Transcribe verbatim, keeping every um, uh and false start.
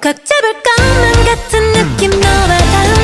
꽉 잡을 것만 같은 느낌 너와 달라.